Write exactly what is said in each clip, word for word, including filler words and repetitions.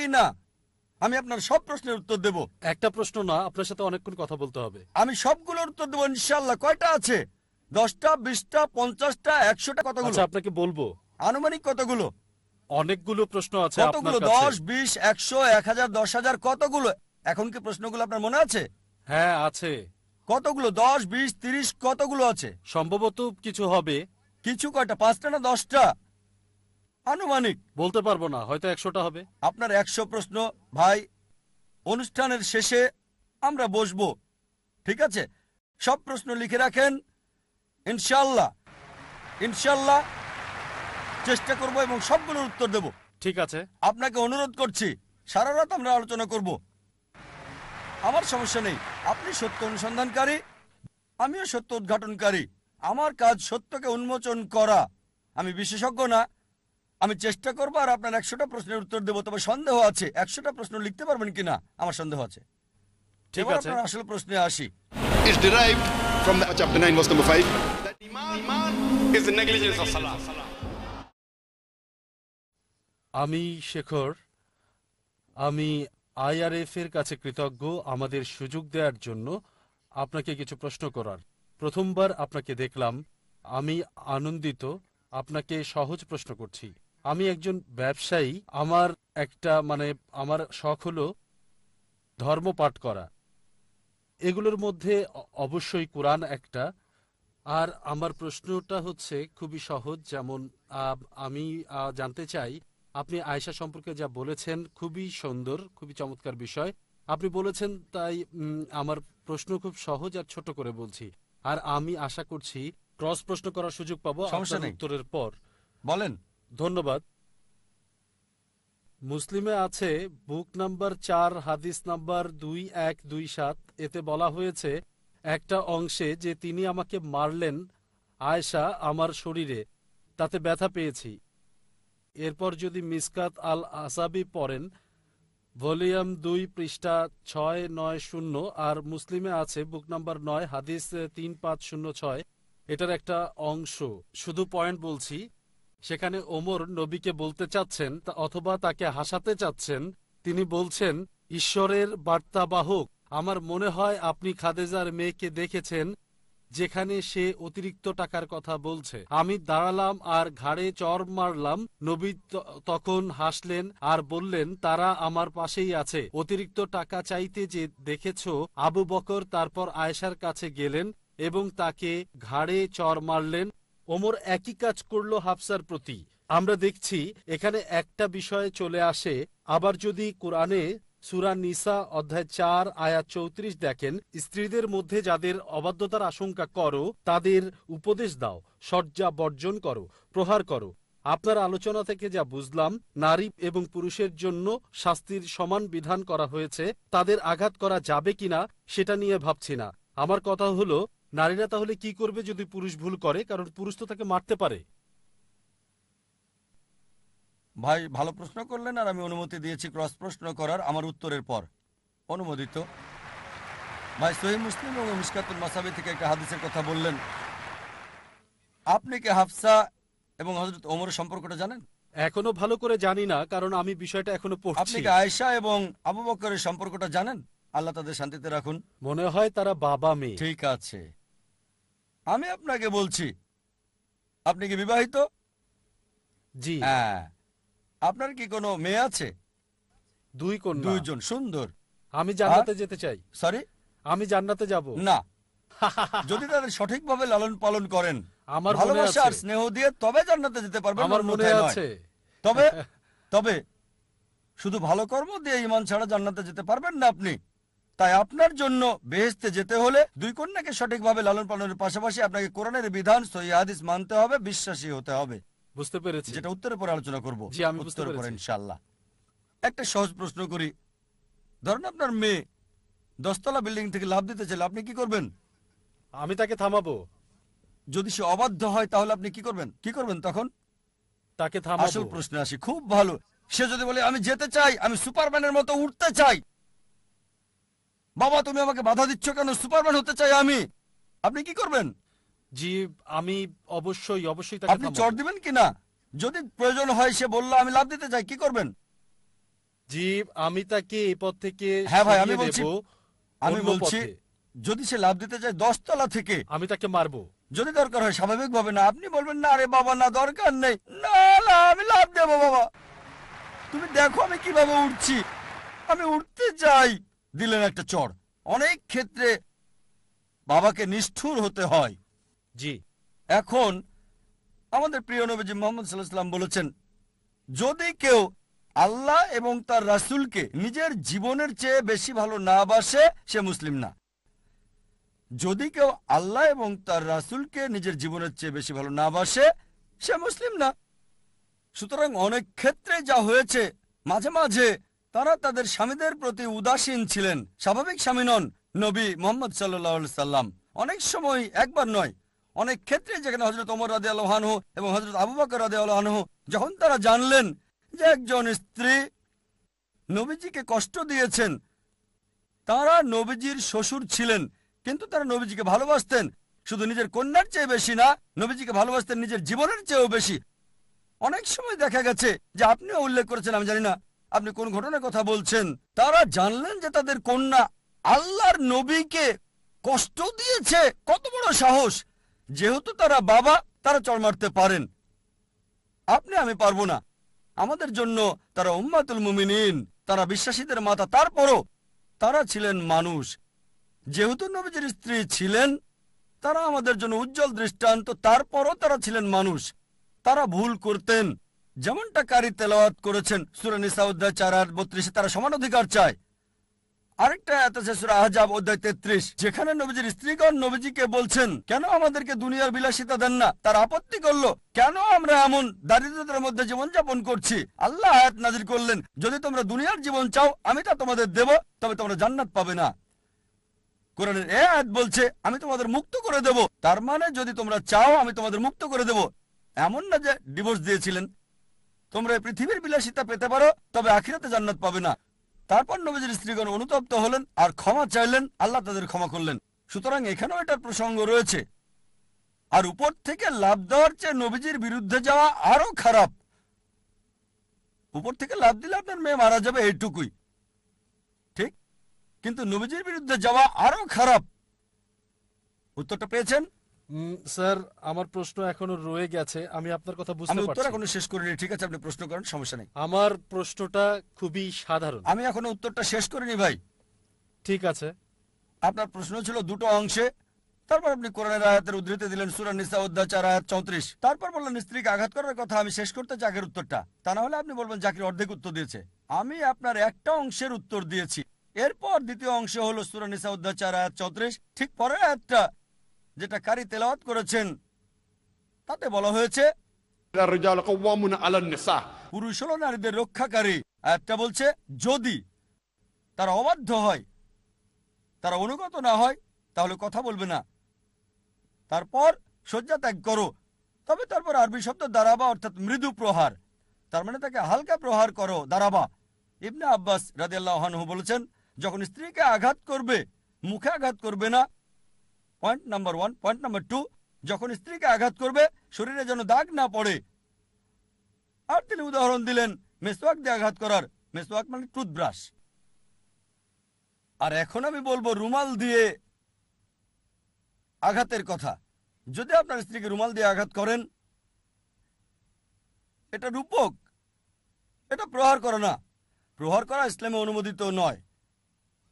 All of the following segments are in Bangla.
কি না আমি আপনার সব প্রশ্নের উত্তর দেব। একটা প্রশ্ন না, আপনার সাথে অনেকক্ষণ কথা বলতে হবে। আমি সবগুলোর উত্তর দেব ইনশাআল্লাহ। কয়টা আছে? দশটা, বিশটা, পঞ্চাশটা, একশোটা? কতগুলো? আচ্ছা আপনাকে বলবো আনুমানিক কতগুলো। অনেকগুলো প্রশ্ন আছে আপনার কাছে। দশ, বিশ, একশো, এক হাজার, দশ হাজার, কতগুলো? এখন কি প্রশ্নগুলো আপনার মনে আছে? হ্যাঁ আছে। কতগুলো? দশ, বিশ, তিরিশ, কতগুলো আছে? সম্ভবত কিছু হবে। কিছু কয়টা? পাঁচটা না দশটা? আনুমানিক বলতে পারবো না, হয়তো একশোটা হবে। আপনার একশো প্রশ্ন ভাই। অনুষ্ঠানের শেষে আমরা বসবো, ঠিক আছে? সব প্রশ্ন লিখে রাখেন ইনশাল্লাহ। ইনশাল্লাহ চেষ্টা করবো এবং সবগুলোর উত্তর দেব। ঠিক আছে। আপনাকে অনুরোধ করছি, সারা রাত আমরা আলোচনা করব। আমার সমস্যা নেই, আপনি সত্য অনুসন্ধানকারী, আমিও সত্য উদ্ঘাটনকারী। আমার কাজ সত্যকে উন্মোচন করা। আমি বিশেষজ্ঞ না। আমি চেষ্টা করবো আর আপনার একশোটা প্রশ্নের উত্তর দেবো। তবে সন্দেহ আছে একশোটা প্রশ্ন লিখতে পারবেন কিনা আমার সন্দেহ আছে। ঠিক আছে, আসল প্রশ্নে আসি। আমি শেখর, আমি আইআরএফ এর কাছে কৃতজ্ঞ আমাদের সুযোগ দেওয়ার জন্য আপনাকে কিছু প্রশ্ন করার। প্রথমবার আপনাকে দেখলাম, আমি আনন্দিত। আপনাকে সহজ প্রশ্ন করছি। আমি একজন ব্যবসায়ী। আমার একটা মানে আমার শখ হলো ধর্ম পাঠ করা। এগুলোর মধ্যে অবশ্যই কোরআন একটা। আর আমার প্রশ্নটা হচ্ছে খুবই সহজ, যেমন আমি জানতে চাই আপনি আয়েশা সম্পর্কে যা বলেছেন খুবই সুন্দর, খুবই চমৎকার বিষয় আপনি বলেছেন। তাই আমার প্রশ্ন খুব সহজ আর ছোট করে বলছি। আর আমি আশা করছি ক্রস প্রশ্ন করার সুযোগ পাবো উত্তরের পর। বলেন। ধন্যবাদ। মুসলিমে আছে বুক নাম্বার চার, হাদিস নাম্বার দুই এক দুই সাত, এতে বলা হয়েছে একটা অংশে যে তিনি আমাকে মারলেন আয়েশা আমার শরীরে, তাতে ব্যথা পেয়েছি। এরপর যদি মিসকাত আল আসাবি পড়েন ভলিউম দুই পৃষ্ঠা ছয় নয় শূন্য। আর মুসলিমে আছে বুক নাম্বার নয়, হাদিস তিন পাঁচ শূন্য ছয়, এটার একটা অংশ, শুধু পয়েন্ট বলছি। সেখানে ওমর নবীকে বলতে চাচ্ছেন অথবা তাকে হাসাতে চাচ্ছেন। তিনি বলছেন ঈশ্বরের বার্তাবাহক, আমার মনে হয় আপনি খাদিজার মেয়েকে দেখেছেন যেখানে সে অতিরিক্ত টাকার কথা বলছে। আমি দাঁড়ালাম আর ঘাড়ে চড় মারলাম। নবী তখন হাসলেন আর বললেন তারা আমার পাশেই আছে। অতিরিক্ত টাকা চাইতে যে দেখেছ আবু বকর তারপর আয়েশার কাছে গেলেন এবং তাকে ঘাড়ে চড় মারলেন। ওমর একই কাজ করল হাফসার প্রতি। আমরা দেখছি এখানে একটা বিষয়ে চলে আসে। আবার যদি কোরআনে সূরা নিসা অধ্যায় চার আয়াত চৌত্রিশ দেখেন, স্ত্রীদের মধ্যে যাদের অবাধ্যতার আশঙ্কা করো তাদের উপদেশ দাও, শয্যা বর্জন করো, প্রহার করো। আপনার আলোচনা থেকে যা বুঝলাম, নারী এবং পুরুষের জন্য শাস্তির সমান বিধান করা হয়েছে। তাদের আঘাত করা যাবে কিনা সেটা নিয়ে ভাবছি না। আমার কথা হলো নারীরা তাহলে কি করবে যদি পুরুষ ভুল করে, কারণ পুরুষ তো তাকে মারতে পারে। ভাই ভালো প্রশ্ন করলেন, আর আমি অনুমতি দিয়েছি ক্রস প্রশ্ন করার আমার উত্তরের পর। অনুমোদিত ভাই। সহিহ মুসলিম এবং মিশকাতুল মাসাবি থেকে একটা হাদিসের কথা বললেন। আপনি কি হাফসা এবং হযরত ওমরের সম্পর্কটা জানেন? এখনো ভালো করে জানি না, কারণ আমি বিষয়টা এখনো পড়ছি। আপনি কি আয়েশা এবং আবু বকরের সম্পর্কটা জানেন? আল্লাহ তাদের শান্তিতে রাখুন। মনে হয় তারা বাবা মেয়ে। ঠিক আছে, আমি আপনাকে বলছি। আপনি কি বিবাহিত? জি। হ্যাঁ। আপনার কি কোনো মেয়ে আছে? দুই কন্যা। দুইজন। সুন্দর। আমি জান্নাতে যেতে চাই। সরি, আমি জান্নাতে যাব না যদি তাদের সঠিকভাবে লালন পালন করেন। আমার ভালোবাসা আর স্নেহ দিয়ে তবে জান্নাতে যেতে পারবেন। আমার মনে আছে। তবে তবে শুধু ভালো কর্ম দিয়ে ঈমান ছাড়া জান্নাতে যেতে পারবেন না আপনি। তাই আপনার জন্য বেহেশতে যেতে হলে দুই কন্যাকে সঠিকভাবে লালন পালনের পাশাপাশি আপনাকে কোরআনের বিধান সহিহ হাদিস মানতে হবে, বিশ্বাসী হতে হবে। বুঝতে পেরেছি। যেটা উত্তরের পরে আলোচনা করব। জি আমি বুঝতে পেরেছি ইনশাআল্লাহ। একটা সহজ প্রশ্ন করি। ধরুন আপনার মেয়ে দশতলা বিল্ডিং থেকে লাফ দিতে চাইলে আপনি কি করবেন? আমি তাকে থামাবো। যদি সে অবাধ্য হয় তাহলে আপনি কি করবেন? কি করবেন তখন? তাকে থামাবো। আসল প্রশ্ন আসি। খুব ভালো। সে যদি বলে আমি যেতে চাই, আমি সুপারম্যানের মতো উঠতে চাই, বাবা তুমি আমাকে বাধা দিচ্ছ কেন, সুপারম্যান হতে চাই আমি, আপনি কি করবেন? জি আমি অবশ্যই অবশ্যই তাকে আপনি চড় দিবেন কিনা? যদি প্রয়োজন হয় সে বলল আমি লাফ দিতে চাই, কি করবেন? জি আমি তাকে এই পথ থেকে হ্যাঁ ভাই আমি বলছি আমি বলছি যদি সে লাভ দিতে চায় দশ তলা থেকে আমি তাকে মারবো যদি দরকার হয় স্বাভাবিকভাবে না আপনি বলবেন না আরে বাবা না দরকার নেই না না আমি লাভ দেব বাবা তুমি দেখো আমি কিভাবে উঠছি আমি উঠতে চাই দিলেন একটা চড় অনেক ক্ষেত্রে বাবাকে নিষ্ঠুর হতে হয় জি এখন আমাদের প্রিয় নবীজি মুহাম্মদ সাল্লাল্লাহু আলাইহি ওয়াসাল্লাম বলেছেন যদি কেউ আল্লাহ এবং তার রাসূলকে নিজের জীবনের চেয়ে বেশি ভালো না বাসে সে মুসলিম না যদি কেউ আল্লাহ এবং তার রাসূলকে নিজের জীবনের চেয়ে বেশি ভালো না বাসে সে মুসলিম না সুতরাং অনেক ক্ষেত্রে যা হয়েছে মাঝে মাঝে তারা তাদের স্বামীদের প্রতি উদাসীন ছিলেন স্বাভাবিক স্বামী নন নবী মুহাম্মদ সাল্লাল্লাহু আলাইহি ওয়াসাল্লাম অনেক সময় একবার নয় অনেক ক্ষেত্রে যেখানে হযরত ওমর রাদিয়াল্লাহু আনহু এবং হযরত আবু বকর রাদিয়াল্লাহু আনহু যখন তারা জানলেন যে একজন স্ত্রী নবীজিকে কষ্ট দিয়েছেন তারা নবীজির শ্বশুর ছিলেন কিন্তু তারা নবীজিকে ভালোবাসতেন শুধু নিজের কন্যার চেয়ে বেশি না নবীজিকে ভালোবাসতেন নিজের জীবনের চেয়েও বেশি অনেক সময় দেখা গেছে যে আপনিও উল্লেখ করেছেন আমি জানি না আপনি কোন ঘটনার কথা বলছেন তারা জানলেন যে তাদের কন্যা আল্লাহর নবীকে কষ্ট দিয়েছে কত বড় সাহস যেহেতু তারা বাবা তারা চড় মারতে পারেন আপনি আমি পারবো না আমাদের জন্য তারা উম্মাতুল মুমিনিন তারা বিশ্বাসীদের মাতা তারপরও তারা ছিলেন মানুষ যেহেতু নবীজির স্ত্রী ছিলেন তারা আমাদের জন্য উজ্জ্বল দৃষ্টান্ত তারপরও তারা ছিলেন মানুষ তারা ভুল করতেন যেমনটা কারি তেলাওয়াত করেছেন সূরা নিসা অধ্যায় চার আর বত্রিশে তারা সমান অধিকার চায় আরেকটা আয়াত আছে সূরা আহজাব অধ্যায় তেত্রিশ যেখানে নবীজির স্ত্রীগণ নবীজিকে বলছেন কেন আমাদেরকে দুনিয়ার বিলাসিতা দেন না তার আপত্তি করলো কেন আমরা এমন দারিদ্রতার মধ্যে জীবনযাপন করছি আল্লাহ আয়াত নাজিল করলেন যদি তোমরা দুনিয়ার জীবন চাও আমি তা তোমাদের দেব তবে তোমরা জান্নাত পাবে না কোরআনের এই আয়াত বলছে আমি তোমাদের মুক্ত করে দেব তার মানে যদি তোমরা চাও আমি তোমাদের মুক্ত করে দেব এমন না যে ডিভোর্স দিয়েছিলেন তোমরা পৃথিবীর বিলাসিতা পেতে পারো তবে আখিরাতে জান্নাত পাবে না তারপর নবীজির স্ত্রীগণ অনুতপ্ত হলেন আর ক্ষমা চাইলেন আল্লাহ তাদের ক্ষমা করলেন সুতরাং এখানেও এটার প্রসঙ্গ রয়েছে আর উপর থেকে লাভ দেওয়ার চেয়ে নবীজির বিরুদ্ধে যাওয়া আরো খারাপ উপর থেকে লাভ দিলে আপনার মেয়ে মারা যাবে এইটুকুই ঠিক কিন্তু নবীজির বিরুদ্ধে যাওয়া আরো খারাপ উত্তরটা পেয়েছেন স্যার আমার প্রশ্ন এখনো রয়ে গেছে আমি আপনার কথা বুঝতে পারছি আমি উত্তর এখনো শেষ করিনি ঠিক আছে আপনি প্রশ্ন করেন সমস্যা নেই আমার প্রশ্নটা খুবই সাধারণ আমি এখনো উত্তরটা শেষ করিনি ভাই ঠিক আছে আপনার প্রশ্ন ছিল দুটো অংশে তারপর আপনি কোরআনের আয়াতের উদ্ধৃতি দিলেন সূরা নিসা অধ্যায় চার আয়াত চৌত্রিশ তারপর বললেন স্ত্রীকে আঘাত করার কথা আমি শেষ করতে জাকির উত্তরটা তা না হলে আপনি বলবেন জাকির অর্ধেক উত্তর দিয়েছে আমি আপনার একটা অংশের উত্তর দিয়েছি এরপর দ্বিতীয় অংশ হলো সূরা নিসা অধ্যায় চার আয়াত চৌত্রিশ ঠিক পরের আয়াতটা যেটা কারি তেলাওয়াত করেছেন তাতে বলা হয়েছে পুরুষ হলো নারীদের রক্ষাকারী আয়াতটা বলছে যদি তারা অবাধ্য হয় তারা অনুগত না হয় তাহলে কথা বলবে না তারপর শয্যা ত্যাগ করো তবে তারপর আরবি শব্দ দারাবা অর্থাৎ মৃদু প্রহার তার মানে তাকে হালকা প্রহার করো দারাবা ইবনে আব্বাস রাদিয়াল্লাহু আনহু বলেছেন যখন স্ত্রীকে আঘাত করবে মুখে আঘাত করবে না point number one point number two যখন স্ত্রীকে আঘাত করবে শরীরে যেন দাগ না পড়ে আর তিনি উদাহরণ দিলেন মেসওয়াক দিয়ে আঘাত করার মেসওয়াক মানে টুথব্রাশ আর এখন আমি বলবো রুমাল দিয়ে আঘাতের কথা যদি আপনার স্ত্রীকে রুমাল দিয়ে আঘাত করেন এটা রূপক এটা প্রহার করে না প্রহার করা ইসলামে অনুমোদিত নয়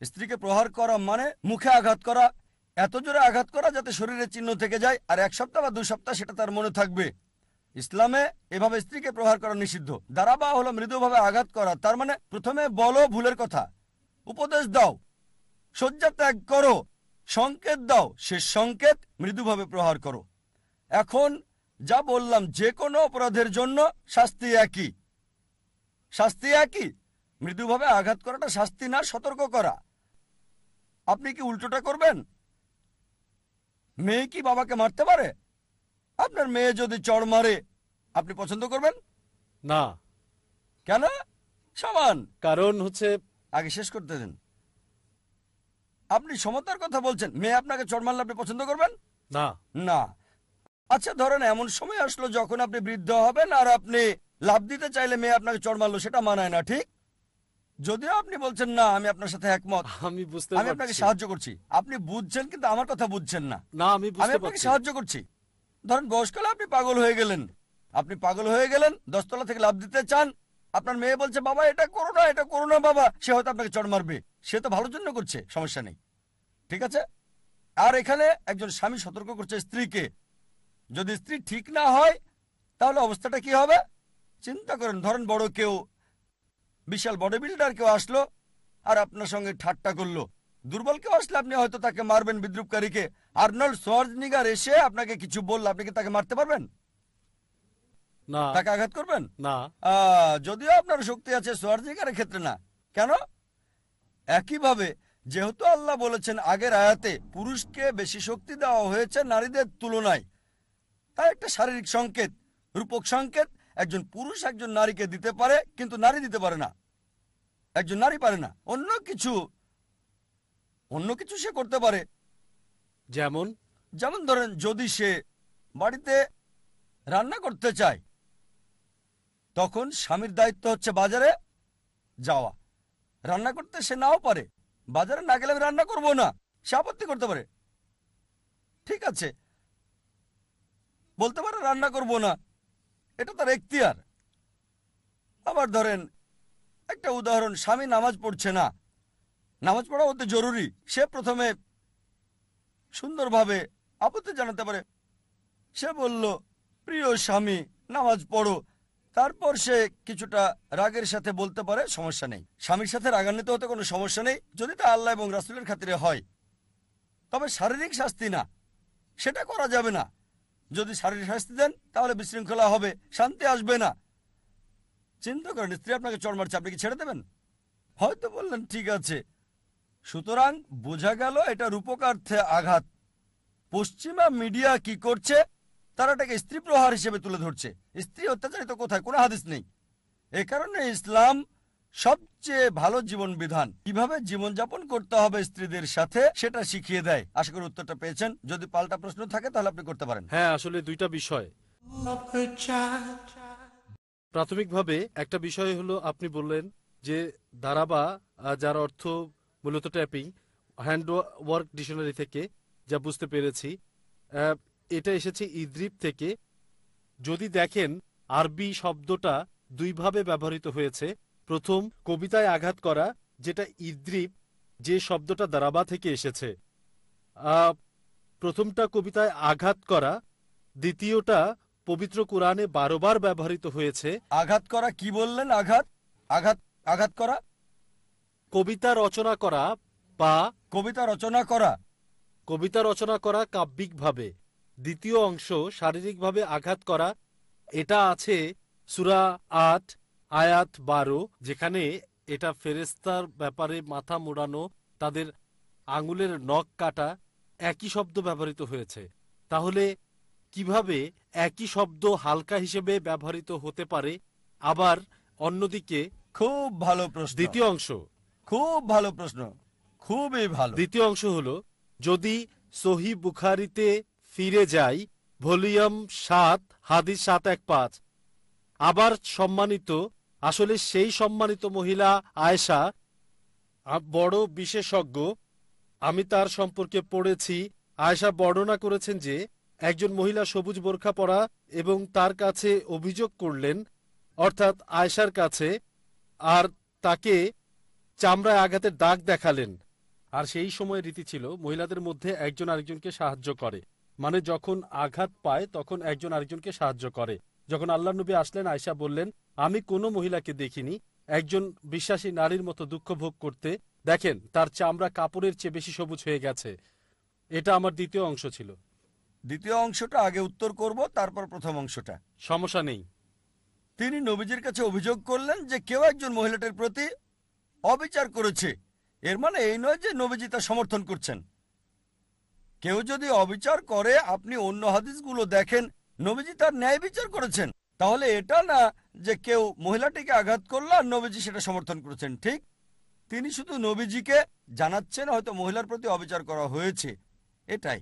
স্ত্রীকে প্রহার করা মানে মুখে আঘাত করা এত জোরে আঘাত করা যাতে শরীরে চিহ্ন থেকে যায় আর এক সপ্তাহ বা দুই সপ্তাহ সেটা তার মনে থাকবে ইসলামে এভাবে স্ত্রীকে প্রহার করা নিষিদ্ধ দারাবা হলো মৃদুভাবে আঘাত করা তার মানে প্রথমে বলো ভুলের কথা উপদেশ দাও শয্যা ত্যাগ করো সংকেত দাও সে সংকেত মৃদুভাবে প্রহার করো এখন যা বললাম যে কোনো অপরাধের জন্য শাস্তি একই শাস্তি একই মৃদুভাবে আঘাত করাটা শাস্তি না সতর্ক করা আপনি কি উল্টোটা করবেন মেয়ে কি বাবাকে মারতে পারে আপনার মেয়ে যদি চড় মারে আপনি পছন্দ করবেন না কেন সমান কারণ হচ্ছে আগে শেষ করতে দেন আপনি সমতার কথা বলছেন মেয়ে আপনাকে চড় মারলে আপনি পছন্দ করবেন না না আচ্ছা ধরেন এমন সময় আসলো যখন আপনি বৃদ্ধ হবেন আর আপনি লাভ দিতে চাইলে মেয়ে আপনাকে চড় মারলো সেটা মানায় না ঠিক যদিও আপনি বলছেন না আমি আপনার সাথে একমত, আমি বুঝতে পারছি, আমি আপনাকে সাহায্য করছি। আপনি বুঝছেন কিন্তু আমার কথা বুঝছেন না। না, আমি বুঝতে পারছি, আমি আপনাকে সাহায্য করছি। ধরেন বয়সকালে আপনি পাগল হয়ে গেলেন, আপনি পাগল হয়ে গেলেন, দশতলা থেকে লাফ দিতে চান, আপনার মেয়ে বলছে বাবা এটা করো না, এটা করো না বাবা, সে হয়তো আপনাকে চড় মারবে, সে তো ভালোর জন্য করছে, সমস্যা নেই, ঠিক আছে। আর এখানে একজন স্বামী সতর্ক করছে স্ত্রীকে, যদি স্ত্রী ঠিক না হয় তাহলে অবস্থাটা কি হবে চিন্তা করেন। ধরেন বড় কেউ, বিশাল বডি বিল্ডার কেউ আসলো আর আপনার সঙ্গে ঠাট্টা করলো, দুর্বল কেউ আসলে আপনি হয়তো তাকে মারবেন বিদ্রুপকারীকে। আর্নল্ড সোয়ার্জনিগার এসে আপনাকে কিছু বলল, আপনি কি তাকে মারতে পারবেন? না। তাকে আঘাত করবেন না, যদিও আপনার শক্তি আছে, সোয়ার্জনিগারের ক্ষেত্রে না। কেন? একইভাবে যেহেতু আল্লাহ বলেছেন আগের আয়াতে পুরুষকে বেশি শক্তি দেওয়া হয়েছে নারীদের তুলনায়, তা একটা শারীরিক সংকেত, রূপক সংকেত। একজন পুরুষ একজন নারীকে দিতে পারে কিন্তু নারী দিতে পারে না, একজন নারী পারে না। অন্য কিছু, অন্য কিছু সে করতে পারে। যেমন যেমন ধরেন যদি সে বাড়িতে রান্না করতে চায় তখন স্বামীর দায়িত্ব হচ্ছে বাজারে যাওয়া। রান্না করতে সে নাও পারে, বাজারে না গেলে আমি রান্না করবো না, সে আপত্তি করতে পারে, ঠিক আছে, বলতে পারে রান্না করবো না, এটা তার এখতিয়ার। আবার ধরেন একটা উদাহরণ, স্বামী নামাজ পড়ছে না, নামাজ পড়া অতি জরুরি, সে প্রথমে সুন্দরভাবে আপত্তি জানাতে পারে, সে বলল প্রিয় স্বামী নামাজ পড়ো, তারপর সে কিছুটা রাগের সাথে বলতে পারে, সমস্যা নেই, স্বামীর সাথে রাগান্বিত হতে কোনো সমস্যা নেই যদি তা আল্লাহ এবং রাসূলের খাতিরে হয়। তবে শারীরিক শাস্তি না, সেটা করা যাবে না। যদি শারীরিক শাস্তি দেন তাহলে বিশৃঙ্খলা হবে, শান্তি আসবে না। চিন্তা করেন, স্ত্রী আপনাকে চড় মারছে, আপনি কি ছেড়ে দেবেন? হয়তো বললেন ঠিক আছে। সুতরাং বোঝা গেল এটা রূপকার্থে আঘাত। পশ্চিমা মিডিয়া কি করছে, তারা এটাকে স্ত্রী প্রহার হিসেবে তুলে ধরছে। স্ত্রী অত্যাচারিত কোথায়? কোনো হাদিস নেই। এ কারণে ইসলাম সবচেয়ে ভালো জীবন বিধান, কিভাবে জীবনযাপন করতে হবে স্ত্রীদের সাথে, সেটা শিখিয়ে দেয়। আশা করি উত্তরটা পেয়েছেন। যদি পাল্টা প্রশ্ন থাকে তাহলে আপনি করতে পারেন। হ্যাঁ, আসলে দুইটা বিষয়। প্রাথমিকভাবে একটা বিষয় হলো আপনি বললেন যে দারাবা, যার অর্থ মূলত ট্যাপিং, হ্যান্ড ওয়ার্ক ডিকশনারি থেকে যা বুঝতে পেরেছি, এটা এসেছে ইদ্রিব থেকে। যদি দেখেন আরবি শব্দটা দুইভাবে ব্যবহৃত হয়েছে। প্রথম, কবিতায় আঘাত করা, যেটা ইদ্রিব, যে শব্দটা দারাবা থেকে এসেছে। প্রথমটা কবিতায় আঘাত করা, দ্বিতীয়টা পবিত্র কোরআনে বারোবার ব্যবহৃত হয়েছে। আঘাত করা কি বললেন? আঘাত, আঘাত, আঘাত করা, কবিতা রচনা করা বা কবিতা রচনা করা, কবিতা রচনা করা কাব্যিকভাবে। দ্বিতীয় অংশ শারীরিকভাবে আঘাত করা, এটা আছে সূরা আট আয়াত বারো, যেখানে এটা ফেরেশতার ব্যাপারে মাথা মোড়ানো, তাদের আঙুলের নখ কাটা, একই শব্দ ব্যবহৃত হয়েছে। তাহলে কিভাবে একই শব্দ হালকা হিসেবে ব্যবহৃত হতে পারে? আবার অন্যদিকে খুব ভালো প্রশ্ন, দ্বিতীয় অংশ খুব ভালো প্রশ্ন, খুবই ভালো। দ্বিতীয় অংশ হলো, যদি সহিহ বুখারিতে ফিরে যাই, ভলিউম সাত হাদিস সাত এক পাঁচ, আবার সম্মানিত, আসলে সেই সম্মানিত মহিলা আয়েশা বড় বিশেষজ্ঞ, আমি তার সম্পর্কে পড়েছি। আয়েশা বর্ণনা করেছেন যে একজন মহিলা সবুজ বোরখা পরা এবং তার কাছে অভিযোগ করলেন, অর্থাৎ আয়েশার কাছে, আর তাকে চামড়ায় আঘাতের দাগ দেখালেন। আর সেই সময় রীতি ছিল মহিলাদের মধ্যে একজন আরেকজনকে সাহায্য করে, মানে যখন আঘাত পায় তখন একজন আরেকজনকে সাহায্য করে। যখন আল্লাহ নবী আসলেন, আয়েশা বললেন আমি কোনো মহিলাকে দেখিনি একজন বিশ্বাসী নারীর মতো দুঃখ ভোগ করতে। দেখেন তার চামড়া কাপড়ের চেয়ে বেশি সবুজ হয়ে গেছে। এটা আমার দ্বিতীয় অংশ ছিল। দ্বিতীয় অংশটা আগে উত্তর করব, তারপর প্রথম অংশটা। সমস্যা নেই। তিনি নবীজির কাছে অভিযোগ করলেন যে কেউ একজন মহিলাটির প্রতি অবিচার করেছে। এর মানে এই নয় যে নবীজি তা সমর্থন করছেন। কেউ যদি অবিচার করে, আপনি অন্য হাদিসগুলো দেখেন, নবীজি তার ন্যায় বিচার করেছেন। তাহলে এটা না যে কেউ মহিলাটিকে আঘাত করল আর নবীজি সেটা সমর্থন করেছেন। ঠিক, তিনি শুধু নবীজিকে জানাচ্ছেন হয়তো মহিলার প্রতি অবিচার করা হয়েছে, এটাই।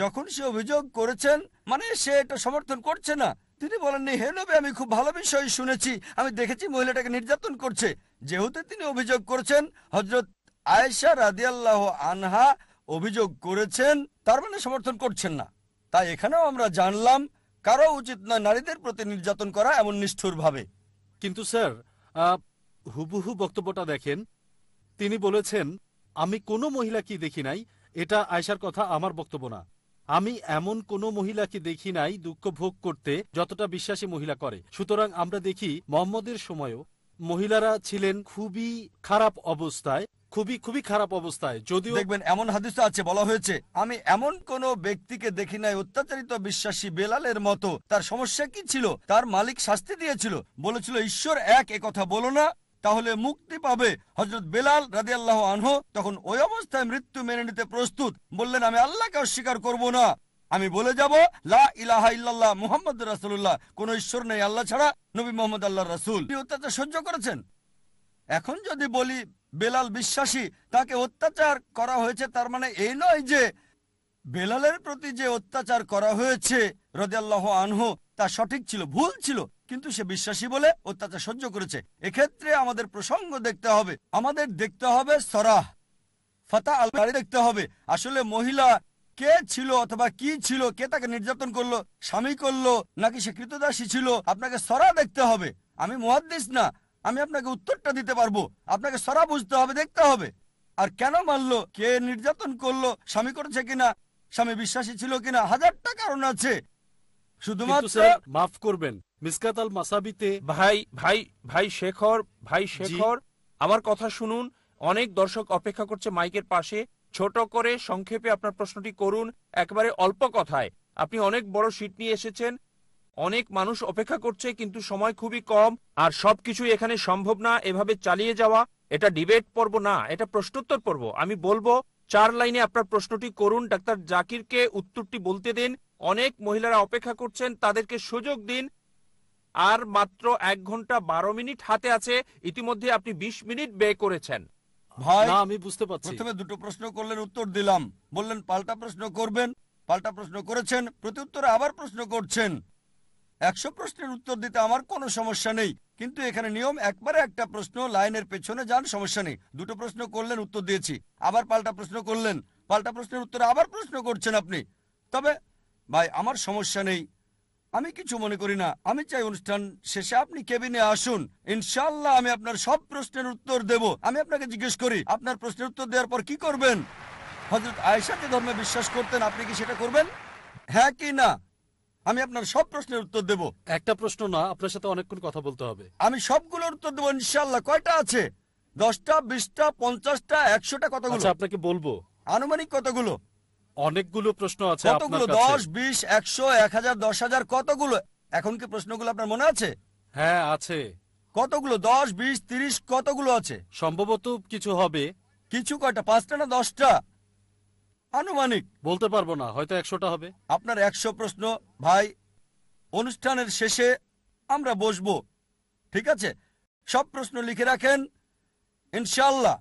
যখন সে অভিযোগ করেছেন মানে সে এটা সমর্থন করছে না। তিনি বলেননি হে নবী আমি খুব ভালো বিষয় শুনেছি, আমি দেখেছি মহিলাটাকে নির্যাতন করছে, जेहेतु तिनि अभियोग करेछेन हजरत आयशा रादियाल्लाहु आनहा अभियोग करेछेन तार माने समर्थन करছেন না। তাই এখানেও আমরা জানলাম কারো উচিত নয় নারীদের প্রতি নির্যাতন করা এমন নিষ্ঠুর ভাবে। কিন্তু স্যার হুবহু বক্তব্যটা দেখেন, তিনি বলেছেন আমি কোনো মহিলা কি দেখি নাই, এটা আয়েশার কথা, আমার বক্তব্য না। আমি এমন কোনো মহিলাকে দেখি নাই দুঃখ ভোগ করতে যতটা বিশ্বাসী মহিলা করে। সুতরাং আমরা দেখি মুহাম্মদের সময়ও মহিলারা ছিলেন খুবই খারাপ অবস্থায়, খুবই খুবই খারাপ অবস্থায়। যদিও দেখবেন এমন হাদিসে আছে, বলা হয়েছে আমি এমন কোনো ব্যক্তিকে দেখি নাই অত্যাচারিত বিশ্বাসী বেলালের মতো। তার সমস্যা কি ছিল? তার মালিক শাস্তি দিয়েছিল, বলেছিল ঈশ্বর এক, এ কথা বলো না, তাহলে মুক্তি পাবে। হযরত বেলাল রাদিয়াল্লাহু আনহু তখন ওই অবস্থায় মৃত্যু মেনে নিতে প্রস্তুত, বললেন আমি আল্লাহকে অস্বীকার করব না, আমি বলে যাব লা ইলাহা ইল্লাল্লাহ মুহাম্মাদুর রাসূলুল্লাহ, কোন ঈশ্বর নেই আল্লাহ ছাড়া, নবী মুহাম্মদ আল্লাহর রাসূল। অত্যাচার সহ্য করেছেন। এখন যদি বলি বেলাল বিশ্বাসী, তাকে অত্যাচার করা হয়েছে, তার মানে এই নয় যে বেলালের প্রতি যে অত্যাচার করা হয়েছে রাদিয়াল্লাহু আনহু তা সঠিক ছিল, ভুল ছিল, কিন্তু সে বিশ্বাসী বলে অত্যাচার সহ্য করেছে। এক্ষেত্রে আমাদের প্রসঙ্গ দেখতে হবে, আমাদের দেখতে হবে সরাহ ফাতা আলবারি দেখতে হবে, আসলে মহিলা কে ছিল অথবা কি ছিল, কে তাকে নির্যাতন করলো, স্বামী করলো নাকি সে কৃতদাসী ছিল। আপনাকে সরাহ দেখতে হবে। আমি মুহাদ্দিস না, আমি আপনাকে উত্তরটা দিতে পারবো। আপনাকে সরাহ বুঝতে হবে, দেখতে হবে আর কেন মারলো, কে নির্যাতন করলো, স্বামী করেছে কিনা, স্বামী বিশ্বাসী ছিল কিনা, হাজারটা কারণ আছে। শুধুমাত্র মাফ করবেন মিসকাত আল মাসাবিতে ভাই ভাই ভাই শেখর ভাই শেখর আমার কথা শুনুন, অনেক দর্শক অপেক্ষা করছে মাইকের পাশে, ছোট করে সংক্ষেপে আপনার প্রশ্নটি করুন একেবারে অল্প কথায়। আপনি অনেক বড় শীট নিয়ে এসেছেন, অনেক মানুষ অপেক্ষা করছে, কিন্তু সময় খুবই কম আর সবকিছুই এখানে সম্ভব না এভাবে চালিয়ে যাওয়া। এটা ডিবেট পর্ব না, এটা প্রশ্নোত্তর পর্ব। আমি বলবো চার লাইনে আপনার প্রশ্নটি করুন, ডাক্তার জাকিরকে উত্তরটি বলতে দিন। অনেক মহিলারা অপেক্ষা করছেন, তাদেরকে সুযোগ দিন। আর মাত্র এক ঘন্টা বারো মিনিট হাতে আছে, ইতিমধ্যে আপনি বিশ মিনিট ব্যয় করেছেন। ভাই আমি বুঝতে পারছি, প্রথমে দুটো প্রশ্ন করলেন, উত্তর দিলাম, বললেন পাল্টা প্রশ্ন করবেন, পাল্টা প্রশ্ন করেছেন, প্রত্যুত্তরে আবার প্রশ্ন করছেন। একশো প্রশ্নের উত্তর দিতে আমার কোনো সমস্যা নেই, কিন্তু এখানে নিয়ম একবারে একটা প্রশ্ন লাইনের পেছনে যান, সমস্যা নেই। দুটো প্রশ্ন করলেন, উত্তর দিয়েছি, আবার পাল্টা প্রশ্ন করলেন, পাল্টা প্রশ্নের উত্তরে আবার প্রশ্ন করছেন আপনি। তবে ভাই আমার সমস্যা নেই, আমি কিছু মনে করি না। আমি চাই অনুষ্ঠান শেষে আপনি কেবিনে আসুন, ইনশাআল্লাহ আমি আপনার সব প্রশ্নের উত্তর দেব। আমি আপনাকে জিজ্ঞেস করি আপনার প্রশ্নের উত্তর দেওয়ার পর কি করবেন? হযরত আয়েশাকে ধর্মে বিশ্বাস করতেন, আপনি কি সেটা করবেন, হ্যাঁ কি না? আমি আপনার সব প্রশ্নের উত্তর দেব। একটা প্রশ্ন না, আপনার সাথে অনেকক্ষণ কথা বলতে হবে। আমি সবগুলোর উত্তর দেব ইনশাআল্লাহ। কয়টা আছে? দশটা, বিশটা, পঞ্চাশটা, একশোটা? কতগুলো? আচ্ছা আপনাকে বলবো আনুমানিক কতগুলো। অনেকগুলো প্রশ্ন আছে, কতগুলো? দশ, বিশ, একশো, এক হাজার, দশ হাজার, কতগুলো? এখন কি প্রশ্নগুলো আপনার মনে আছে? হ্যাঁ আছে। কতগুলো? দশ, বিশ, তিরিশ, কতগুলো আছে? সম্ভবত কিছু হবে। কিছু কয়টা, পাঁচটা না দশটা? আনুমানিক বলতে পারবো না, হয়তো একশোটা হবে। আপনার একশো প্রশ্ন। ভাই অনুষ্ঠানের শেষে আমরা বসবো, ঠিক আছে? সব প্রশ্ন লিখে রাখেন ইনশাল্লাহ,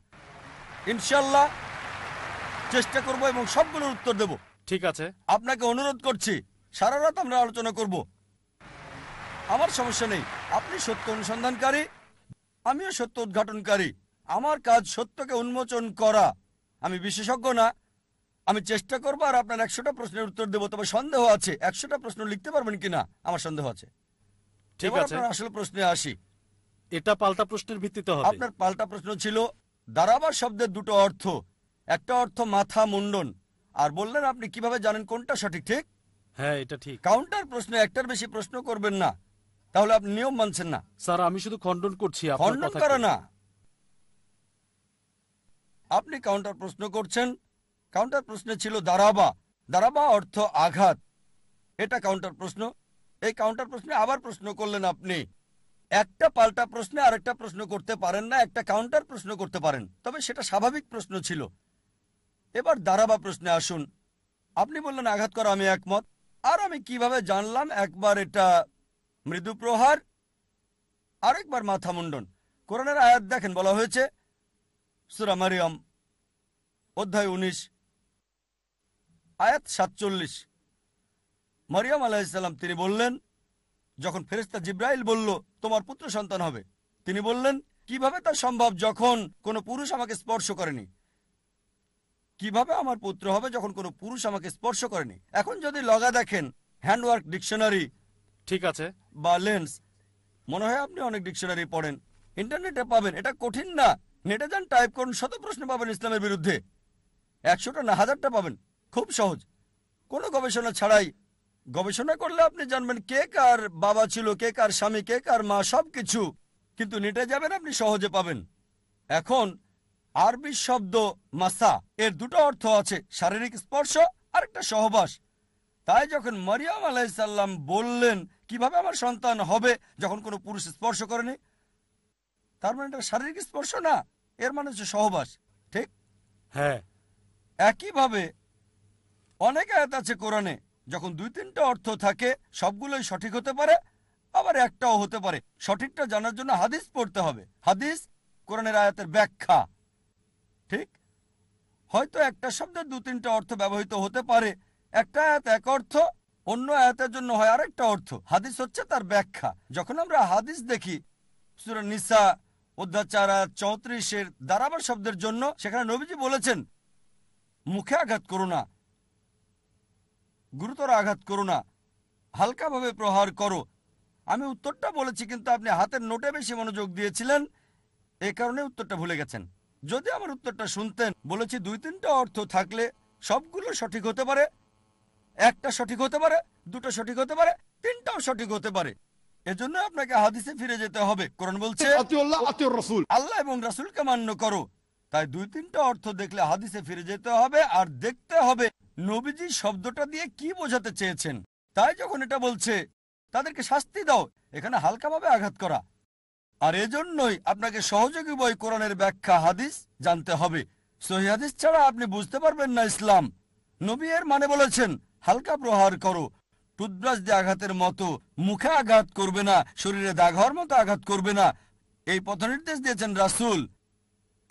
ইনশাল্লাহ চেষ্টা করবো এবং সবগুলোর উত্তর দেব, ঠিক আছে? আপনাকে অনুরোধ করছি, সারা রাত আমরা আলোচনা করব, আমার সমস্যা নেই। আপনি সত্য অনুসন্ধানকারী, আমিও সত্য উদ্ঘাটনকারী। আমার কাজ সত্যকে উন্মোচন করা। আমি বিশেষজ্ঞ না, আমি চেষ্টা করবো আর আপনার একশোটা প্রশ্নের উত্তর দেবো। তবে সন্দেহ আছে একশোটা প্রশ্ন লিখতে পারবেন কিনা, আমার সন্দেহ আছে। ঠিক আছে, আসল প্রশ্নে আসি। এটা পাল্টা প্রশ্নের ভিত্তিতে হবে। আপনার পাল্টা প্রশ্ন ছিল দাঁড়াবার শব্দের দুটো অর্থ, একটা অর্থ মাথা মুন্ডন, আর বললেন আপনি কিভাবে জানেন কোনটা সঠিক, ঠিক? হ্যাঁ এটা ঠিক। কাউন্টার প্রশ্নে একটার বেশি প্রশ্ন করবেন না, তাহলে আপনি নিয়ম মানছেন না। স্যার আমি শুধু খণ্ডন করছি, খণ্ডন করা না। আপনি কাউন্টার প্রশ্ন করছেন, কাউন্টার প্রশ্নে ছিল দাঁড়াবা, দাঁড়াবা অর্থ আঘাত, এটা কাউন্টার প্রশ্ন। এই কাউন্টার প্রশ্নে আবার প্রশ্ন করলেন আপনি। একটা পাল্টা প্রশ্নে আরেকটা প্রশ্ন করতে পারেন না, একটা কাউন্টার প্রশ্ন করতে পারেন, তবে সেটা স্বাভাবিক প্রশ্ন ছিল। এবার দাঁড়াবা প্রশ্নে আসুন। আপনি বললেন আঘাত করা, আমি একমত। আর আমি কিভাবে জানলাম, একবার এটা মৃদু প্রহার, আরেকবার মাথা মুন্ডন। কোরআনের আয়াত দেখেন, বলা হয়েছে সূরা মারিয়াম অধ্যায় উনিশ আয়াত সাতচল্লিশ, মারিয়াম আলাইহিসসালাম তিনি বললেন, যখন ফেরেশতা জিব্রাইল বলল তোমার পুত্র সন্তান হবে, তিনি বললেন কিভাবে তা সম্ভব যখন কোনো পুরুষ আমাকে স্পর্শ করেনি? কিভাবে আমার পুত্র হবে যখন কোনো পুরুষ আমাকে স্পর্শ করেনি? এখন যদি লগা দেখেন হ্যান্ডওয়ার্ক ডিকশনারি, ঠিক আছে, বা লেন্স, মনে হয় আপনি অনেক ডিকশনারি পড়েন, ইন্টারনেটে পাবেন, এটা কঠিন না। নেটে যান, টাইপ করুন, শত প্রশ্ন পাবেন ইসলামের বিরুদ্ধে, একশোটা না হাজারটা পাবেন, খুব সহজ, কোনো গবেষণা ছাড়াই। গবেষণা করলে আপনি জানবেন কে কার বাবা ছিল, কে কার স্বামী, কে কার মা, সব কিছু। কিন্তু নেটে যাবেন, আপনি সহজে পাবেন। এখন আরবি শব্দ মাসা, এর দুটো অর্থ আছে, শারীরিক স্পর্শ আর একটা সহবাস। তাই যখন মারিয়াম আলাইহিসসালাম বললেন কিভাবে আমার সন্তান হবে যখন কোনো পুরুষ স্পর্শ করেনি, তার মানে এটা শারীরিক স্পর্শ না, এর মানে হচ্ছে সহবাস, ঠিক? হ্যাঁ। একইভাবে অনেক আয়াত আছে কোরআনে যখন দুই তিনটা অর্থ থাকে, সবগুলোই সঠিক হতে পারে, আবার একটাও হতে পারে। সঠিকটা জানার জন্য হাদিস পড়তে হবে, হাদিস কোরআনের আয়াতের ব্যাখ্যা, ঠিক? হয়তো একটা শব্দের দু তিনটা অর্থ ব্যবহৃত হতে পারে, একটা আয়াত এক অর্থ, অন্য আয়াতের জন্য হয় আরেকটা অর্থ। হাদিস হচ্ছে তার ব্যাখ্যা। যখন আমরা হাদিস দেখি সূরা নিসা অধ্যায় চৌত্রিশ এর দাঁড়াবার শব্দের জন্য, সেখানে নবীজি বলেছেন মুখে আঘাত করো না, গুরুতর আঘাত করো না, হালকাভাবে প্রহার করো। আমি উত্তরটা বলেছি, কিন্তু আপনি হাতের নোটে বেশি মনোযোগ দিয়েছিলেন, এ কারণে উত্তরটা ভুলে গেছেন। যদি আমার উত্তরটা শুনতেন, বলেছি দুই তিনটা অর্থ থাকলে সবগুলো সঠিক হতে পারে, একটা সঠিক হতে পারে, দুটো সঠিক হতে পারে, তিনটাও সঠিক হতে পারে। এজন্য আপনাকে হাদিসে ফিরে যেতে হবে। কোরআন বলছে আল্লাহ এবং রাসূলকে মান্য করো। তাই দুই তিনটা অর্থ দেখলে হাদিসে ফিরে যেতে হবে আর দেখতে হবে নবীজি শব্দটা দিয়ে কি বোঝাতে চেয়েছেন। তাই যখন এটা বলছে তাদেরকে শাস্তি দাও, এখানে হালকাভাবে আঘাত করা। আর এজন্যই আপনাকে সহযোগী বই কোরআনের ব্যাখ্যা হাদিস জানতে হবে। সহিহ হাদিস ছাড়া আপনি বুঝতে পারবেন না ইসলাম। নবী এর মানে বলেছেন হালকা প্রহার করো, টুথব্রাশ দিয়ে আঘাতের মতো, মুখে আঘাত করবে না, শরীরে দাগ হওয়ার মতো আঘাত করবে না, এই পথনির্দেশ দিয়েছেন রাসূল।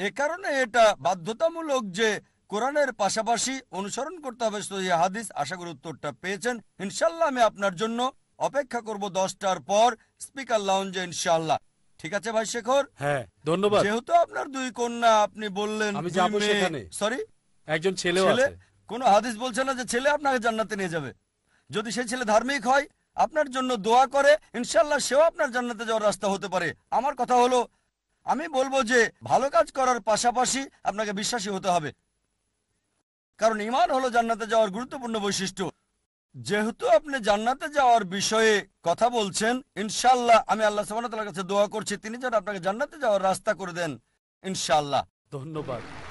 এ কারণে এটা বাধ্যতামূলক যে কোরআনের পাশাপাশি অনুসরণ করতে হবে সহিহ হাদিস। আশা করি উত্তরটা পেয়েছেন। ইনশাল্লাহ আমি আপনার জন্য অপেক্ষা করব দশটার পর স্পিকার লাউঞ্জে, ইনশাল্লাহ। ঠিক আছে ভাই শেখর? হ্যাঁ, ধন্যবাদ। যেহেতু আপনার দুই কন্যা, আপনি বললেন সরি একজন ছেলে, কোনো হাদিস বলছে না যে ছেলে আপনাকে জান্নাতে নিয়ে যাবে। যদি সেই ছেলে ধার্মিক হয়, আপনার জন্য দোয়া করে, ইনশাল্লাহ সেও আপনার জান্নাতে যাওয়ার রাস্তা হতে পারে। আমার কথা হলো, আমি বলবো যে ভালো কাজ করার পাশাপাশি আপনাকে বিশ্বাসী হতে হবে, কারণ ঈমান হলো জান্নাতে যাওয়ার গুরুত্বপূর্ণ বৈশিষ্ট্য। যেহেতু আপনি জান্নাতে যাওয়ার বিষয়ে কথা বলছেন, ইনশাআল্লাহ আমি আল্লাহ সুবহানাহু ওয়া তাআলার কাছে দোয়া করছি তিনি যেন আপনাকে জান্নাতে যাওয়ার রাস্তা করে দেন, ইনশাআল্লাহ। ধন্যবাদ।